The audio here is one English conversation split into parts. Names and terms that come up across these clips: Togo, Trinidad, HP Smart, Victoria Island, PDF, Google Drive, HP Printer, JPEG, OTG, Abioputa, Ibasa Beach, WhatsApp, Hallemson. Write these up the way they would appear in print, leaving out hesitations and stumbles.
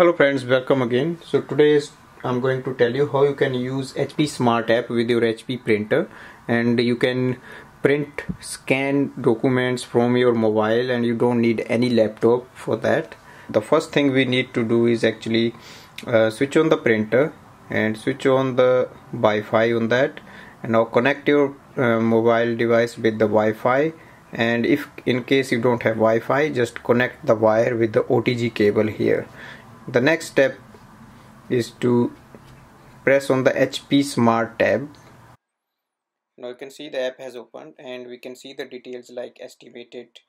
Hello friends, welcome again. So today I'm going to tell you how you can use HP Smart app with your HP printer, and you can print, scan documents from your mobile and you don't need any laptop for that. The first thing we need to do is actually switch on the printer and switch on the Wi-Fi on that, and now connect your mobile device with the Wi-Fi, and if in case you don't have Wi-Fi, just connect the wire with the OTG cable here. The next step is to press on the HP Smart tab. Now you can see the app has opened and we can see the details like estimated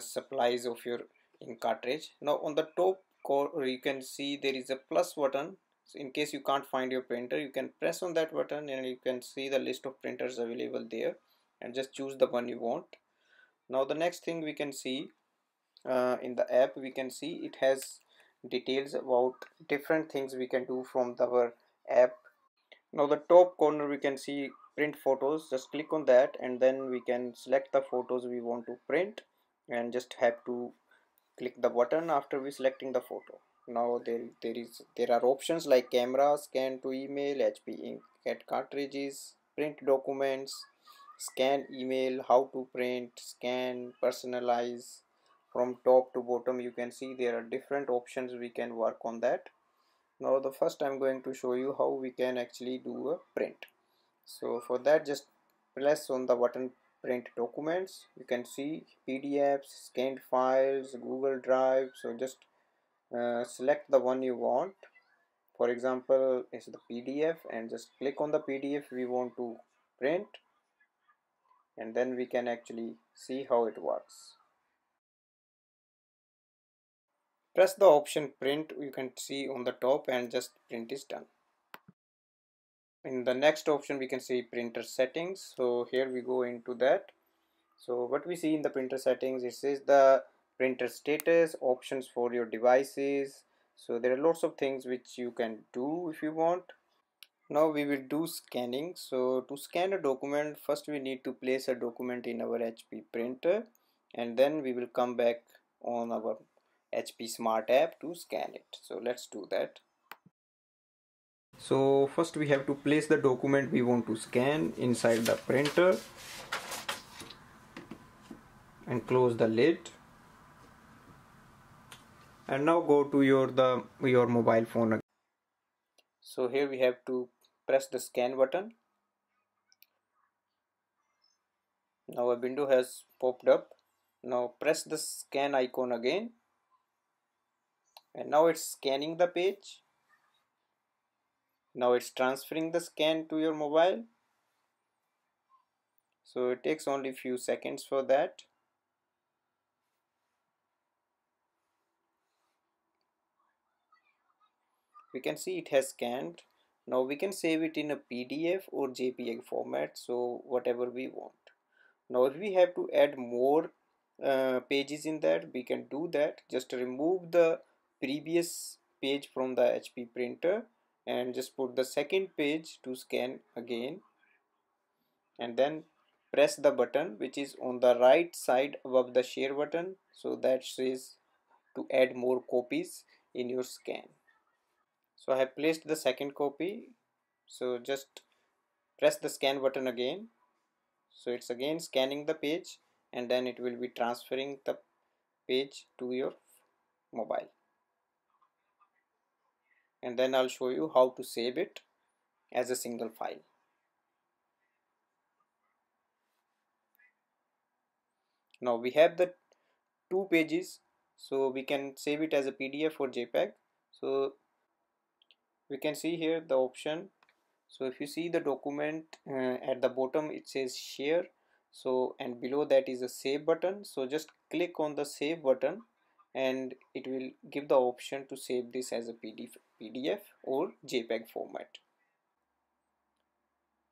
supplies of your ink cartridge. Now on the top corner you can see there is a plus button, so in case you can't find your printer you can press on that button and you can see the list of printers available there, and just choose the one you want. Now the next thing we can see in the app, we can see it has details about different things we can do from our app. Now the top corner we can see print photos, just click on that and then we can select the photos we want to print and just have to click the button after we selecting the photo. Now there are options like camera, scan to email, HP inkjet cartridges, print documents, scan email, how to print, scan, personalize. From top to bottom you can see there are different options we can work on that. Now the first I'm going to show you how we can actually do a print. So for that just press on the button print documents. You can see PDFs, scanned files, Google Drive. So just select the one you want. For example, it's the PDF, and just click on the PDF we want to print, and then we can actually see how it works. Press the option print you can see on the top and just print is done. In the next option we can see printer settings, so here we go into that. So what we see in the printer settings, it says the printer status, options for your devices, so there are lots of things which you can do if you want. Now we will do scanning. So to scan a document, first we need to place a document in our HP printer and then we will come back on our HP Smart app to scan it. So let's do that. So first we have to place the document we want to scan inside the printer and close the lid, and now go to your mobile phone. So here we have to press the scan button. Now a window has popped up. Now press the scan icon again, and now it's scanning the page. Now it's transferring the scan to your mobile. So it takes only few seconds for that. We can see it has scanned. Now we can save it in a PDF or JPEG format, so whatever we want. Now if we have to add more pages in that, we can do that. Just remove the previous page from the HP printer and just put the second page to scan again, and then press the button which is on the right side above the share button, so that says to add more copies in your scan. So I have placed the second copy, so just press the scan button again, so it's again scanning the page and then it will be transferring the page to your mobile. And then I'll show you how to save it as a single file. Now we have the two pages, so we can save it as a PDF or JPEG. So we can see here the option. So if you see the document at the bottom it says share, so and below that is a save button. So just click on the save button and it will give the option to save this as a PDF or JPEG format.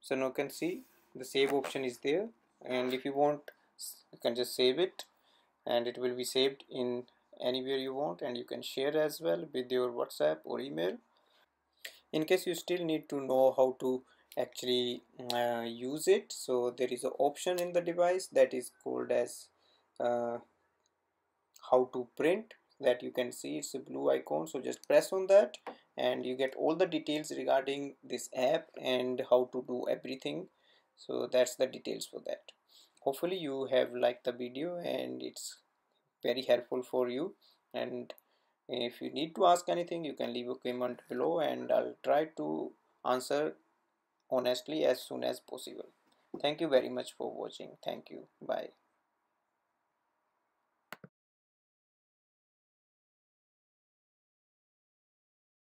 So now you can see the save option is there, and if you want you can just save it and it will be saved in anywhere you want, and you can share as well with your WhatsApp or email. In case you still need to know how to actually use it, so there is an option in the device that is called as how to print. that you can see. It's a blue icon, so just press on that and you get all the details regarding this app and how to do everything. So that's the details for that. Hopefully you have liked the video and it's very helpful for you, and if you need to ask anything you can leave a comment below and I'll try to answer honestly as soon as possible. Thank you very much for watching. Thank you. Bye.